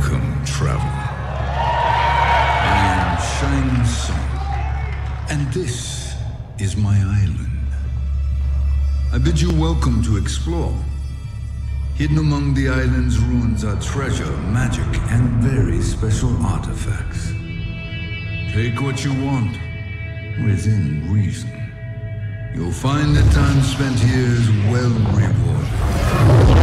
Welcome, traveler. I am Shang Tsung, and this is my island. I bid you welcome to explore. Hidden among the island's ruins are treasure, magic, and very special artifacts. Take what you want, within reason. You'll find that time spent here is well rewarded.